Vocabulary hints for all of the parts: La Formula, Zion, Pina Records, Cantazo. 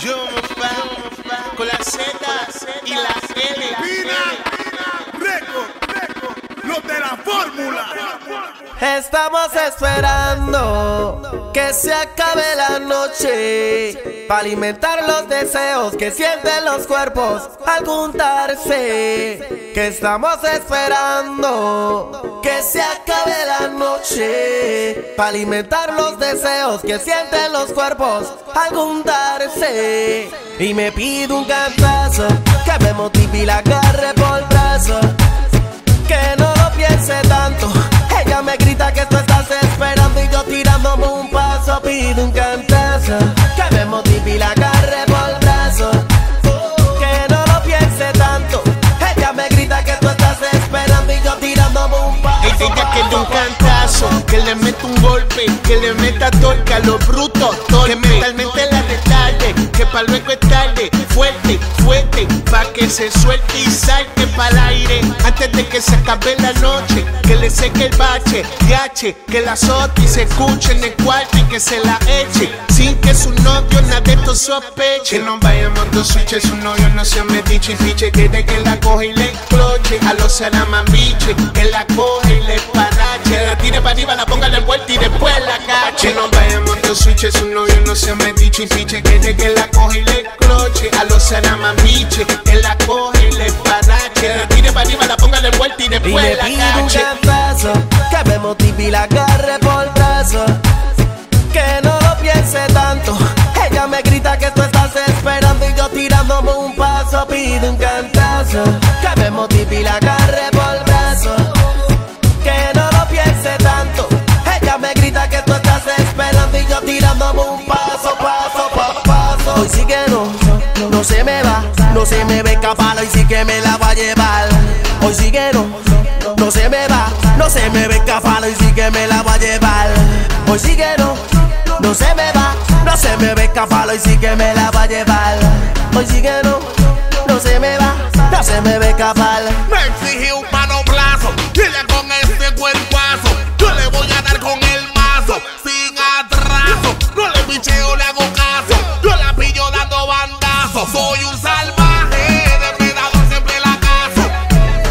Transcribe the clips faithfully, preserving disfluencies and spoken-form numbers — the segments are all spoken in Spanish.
Yo me pago con la Z y la L. Pina, récord, los de la fórmula. Estamos esperando que se acabe la noche para alimentar los deseos que sienten los cuerpos al juntarse. Que estamos esperando que se acabe la noche para alimentar los deseos que sienten los cuerpos al juntarse. Y me pido un cantazo que me motive y la agarre por el brazo, que no lo piense tanto. Ella me grita que tú estás esperando y yo tirándome un paso. Pido un cantazo que me motive y la agarre por el brazo, que no lo piense tanto. Ella me grita que tú estás esperando y yo tirándome un paso. Ella que de un cantazo, que le meta un golpe, que le meta torca a lo bruto, que mentalmente la retarde, que pa' luego es tarde. Fuerte, fuerte, pa' que se suelte y salte pa'l aire antes de que se acabe la noche, que le seque el bache, gache, que la azote y se escuche en el cuarto y que se la eche, sin que su novio nada de esto sospeche. Que no vayamos dos switches, su novio no se me diche y fiche, que de que la coge y le cloche, a los salamambiche, que la coge y le parache, la tire pa' arriba, la ponga en la vuelta y después la cache. Que no vayamos dos switches, su novio no se me diche y fiche, que de que la coge y le cloche, a los salamamiche, que la coge y le parache, la tire para arriba, la ponga de vuelta y después y la cache. Y le pido un cantazo, que me motive y la agarre por el brazo, que no lo piense tanto. Ella me grita que tú estás esperando y yo tirándome un paso. Pido un cantazo, que me motive y la agarre por el brazo, que no lo piense tanto. Ella me grita que tú estás esperando y yo tirándome un paso, paso, paso, paso. Hoy sí que no, no se me va, no se me va a escapar, hoy sí que me la va a llevar. Hoy sí que no, no se me va, no se me va a escapar, hoy sí que me la va a llevar. Hoy sí que no, no se me va, no se me va a escapar, hoy sí que me la va a llevar. Hoy sí que no, no se me va, no se me va a escapar. Me exigí un manoplazo, y ella con este cuerpazo, yo le voy a dar con el mazo, sin atraso, no le picheo, le hago caso, yo la pillo dando banda. Soy un salvaje, depredador, siempre la caso.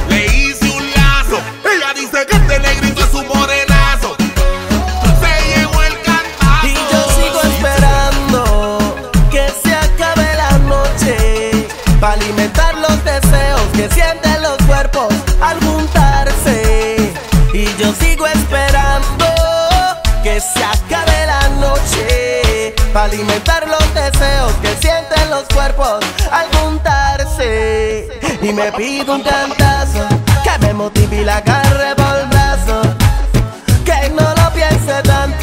Le hice un lazo, ella dice que este negrito es un morenazo. Se llegó el cantazo. Y yo sigo esperando que se acabe la noche para alimentar los deseos que sienten los cuerpos al juntarse. Y yo sigo esperando que se acabe la noche para alimentar los deseos que sienten los cuerpos al juntarse. Y me pido un cantazo, que me motive y la agarre por el brazo, que no lo piense tanto.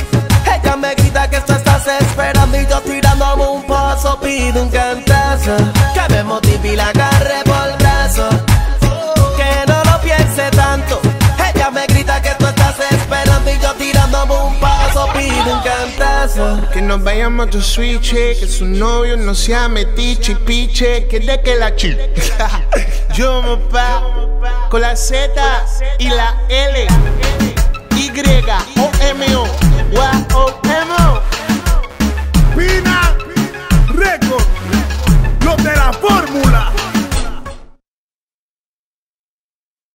Ella me grita que tú estás esperando y yo tirándome un paso. Pido un cantazo, que me motive y la agarre por el brazo, que no lo piense tanto. Ella me grita que tú estás esperando y yo tirándome un paso. Pido un cantazo, que nos vayamos a tu switch, que su novio no sea metiche y piche, que de que la chile. Yo me pago con la Z y la L.